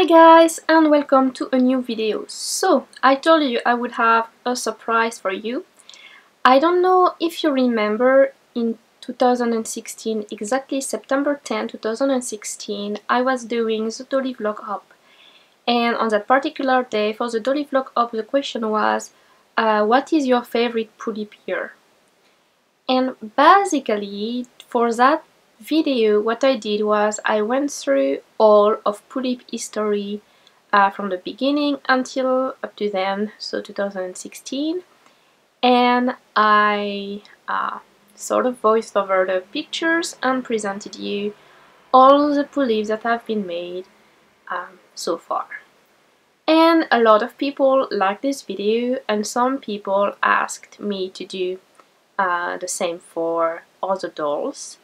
Hi guys and welcome to a new video. So I told you I would have a surprise for you. I don't know if you remember in 2016, exactly September 10, 2016, I was doing the Dolly Vlog Hop. And on that particular day for the Dolly Vlog Hop the question was what is your favorite Pullip year? And basically for that video what I did was I went through all of Pullip history from the beginning until up to then, so 2016, and I sort of voiced over the pictures and presented you all the Pullips that have been made so far. And a lot of people liked this video and some people asked me to do the same for other dolls.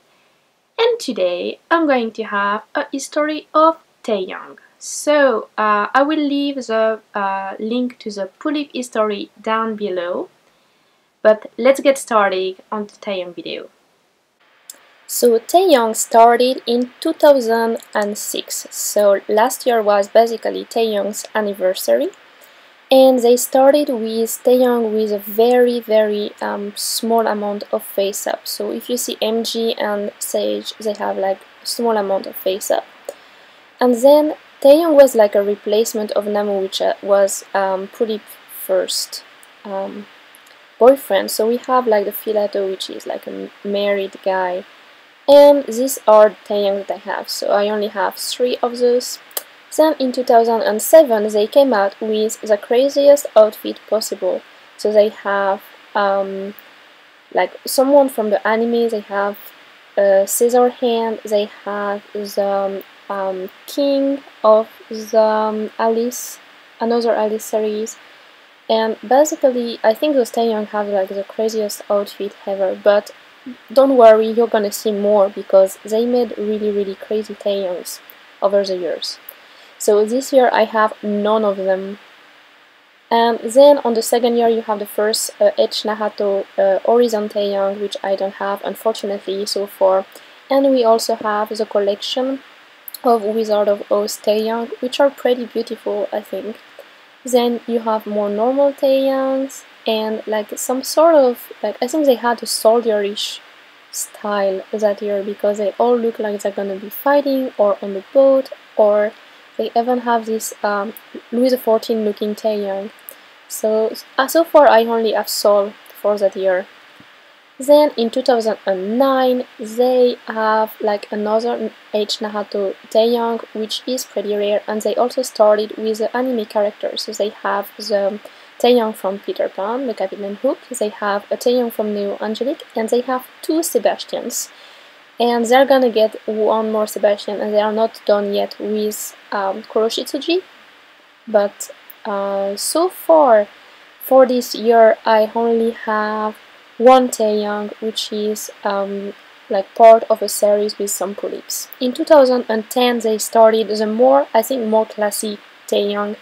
And today I'm going to have a history of Taeyang. So I will leave the link to the Pullip history down below. But let's get started on the Taeyang video. So Taeyang started in 2006. So last year was basically Taeyang's anniversary. And they started with Taeyang with a very small amount of face-up. So if you see MG and Sage, they have like a small amount of face-up. And then Taeyang was like a replacement of Namu, which was Pullip first boyfriend. So we have like the Filato, which is like a married guy. And these are Taeyang that I have. So I only have 3 of those. Then in 2007 they came out with the craziest outfit possible. So they have like someone from the anime, they have a scissor hand, they have the king of the Alice, another Alice series. And basically I think those Taeyang have like the craziest outfit ever, but don't worry, you're gonna see more because they made really crazy Taeyangs over the years. So this year I have none of them. And then on the second year you have the first Nahato Horizon Taeyang, which I don't have unfortunately so far. And we also have the collection of Wizard of Oz Taeyang, which are pretty beautiful I think. Then you have more normal Taeyangs and like some sort of, like I think they had a soldierish style that year because they all look like they're gonna be fighting or on the boat, or they even have this Louis XIV looking Taeyang. So far I only have Sol for that year. Then in 2009 they have like another Nahato Taeyang, which is pretty rare, and they also started with the anime characters. So they have the Taeyang from Peter Pan, the Captain Hook, they have a Taeyang from Neo Angelic, and they have 2 Sebastians. And they're gonna get one more Sebastian, and they are not done yet with kuroshitsuji. But so far for this year I only have 1 Taeyang, which is like part of a series with some Pullips. In 2010 they started the more, I think, more classy Taeyang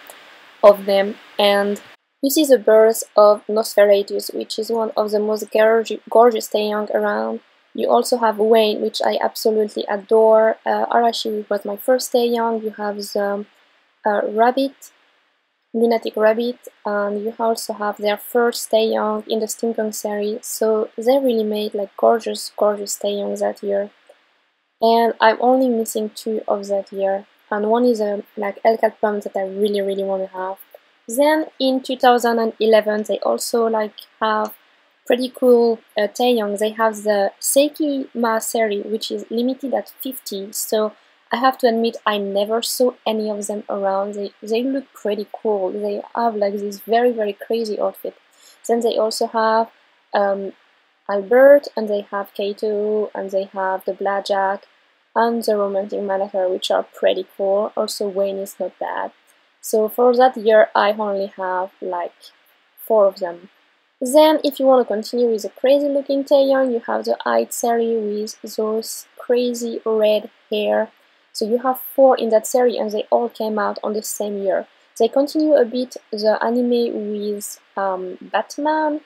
of them, and this is the birth of Nosferatus, which is one of the most gorgeous Taeyang around. You also have Wayne, which I absolutely adore. Arashi was my first Taeyang. You have the rabbit, lunatic rabbit, and you also have their first Taeyang in the steampunk series. So they really made like gorgeous Taeyangs that year. And I'm only missing 2 of that year, and one is a like Elcat pump that I really want to have. Then in 2011 they also like have pretty cool Taeyang. They have the Seiki Ma series, which is limited at 50, so I have to admit I never saw any of them around. They look pretty cool. They have like this very crazy outfit. Then they also have Albert, and they have Kato, and they have the Blackjack and the romantic Mad Hatter, which are pretty cool. Also Wayne is not bad. So for that year I only have like 4 of them. Then, if you want to continue with the crazy looking Taeyang, you have the Hyde series with those crazy red hair. So you have 4 in that series, and they all came out on the same year. They continue a bit the anime with Batman,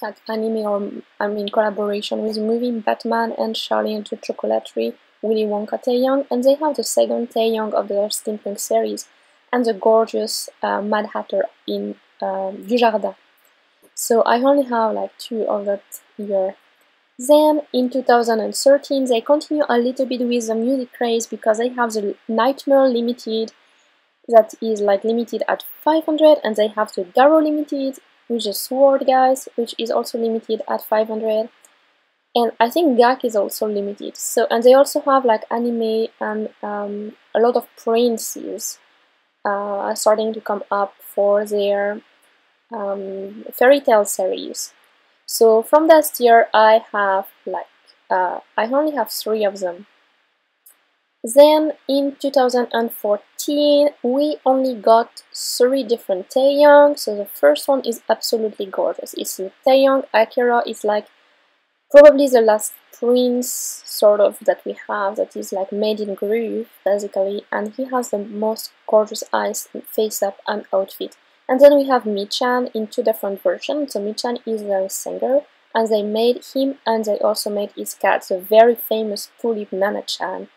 that anime, or I mean collaboration with the movie Batman and Charlie and the Chocolatery, Willy Wonka Taeyang, and they have the second Taeyang of their steampunk series, and the gorgeous Mad Hatter in Du Jardin. So I only have like two of that year. Then in 2013 they continue a little bit with the music craze because they have the Nightmare Limited that is like limited at 500, and they have the Garo Limited with the sword guys, which is also limited at 500, and I think Gak is also limited. So, and they also have like anime and a lot of princes are starting to come up for their fairy tale series. So from last year I have like I only have three of them. Then in 2014 we only got three different Taeyang. So the first one is absolutely gorgeous. It's the Taeyang Akira. It's like probably the last prince sort of that we have that is like made in Groove basically, and he has the most gorgeous eyes, face up and outfit. And then we have Michan in two different versions. So Michan is the singer, and they made him, and they also made his cat, the very famous Pullip Nana-chan.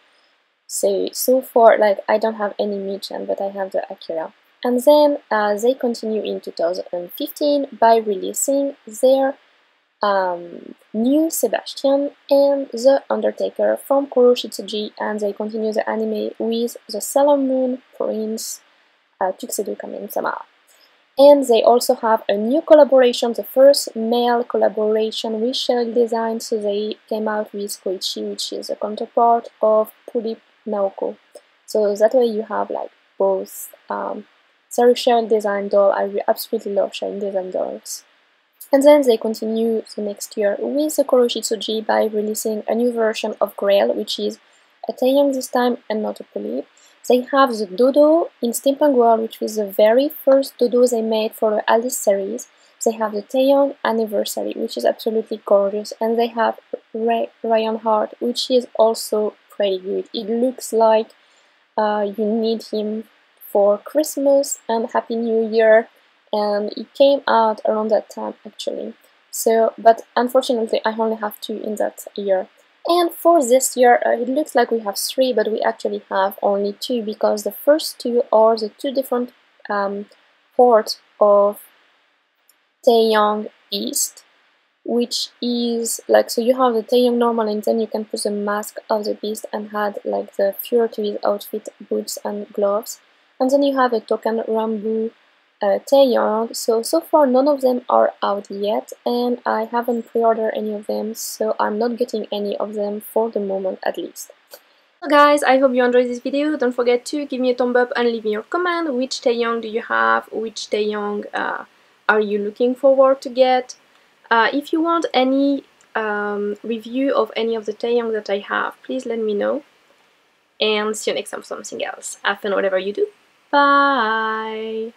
So far, like, I don't have any Michan, but I have the Akira. And then they continue in 2015 by releasing their new Sebastian and the Undertaker from Kuroshitsuji, and they continue the anime with the Sailor Moon Prince Tuxedo Kamen-sama. And they also have a new collaboration, the first male collaboration with Sheryl Design. So they came out with Koichi, which is a counterpart of Pullip Naoko. So that way you have like both Sheryl Design doll. I absolutely love Sheryl Design dolls. And then they continue the next year with the Kuroshitsuji by releasing a new version of Grail, which is a Taeyang this time and not a Pullip. They have the Dodo in Steampunk World, which was the very first Dodo they made for the Alice series. They have the Taeyang Anniversary, which is absolutely gorgeous, and they have Ryan Hart, which is also pretty good. It looks like you need him for Christmas and Happy New Year, and it came out around that time actually. So, but unfortunately, I only have two in that year. And for this year, it looks like we have three, but we actually have only two, because the first two are the two different ports of Taeyang Beast, which is like, so you have the Taeyang normal, and then you can put the mask of the beast and had like the fur to his outfit, boots and gloves. And then you have a token Rambu Taeyang. So far none of them are out yet, and I haven't pre-ordered any of them, so I'm not getting any of them for the moment at least. So guys, I hope you enjoyed this video. Don't forget to give me a thumbs up and leave me your comment. Which Taeyang do you have? Which Taeyang are you looking forward to get? If you want any review of any of the Taeyang that I have, please let me know. And see you next time for something else. Have fun whatever you do. Bye!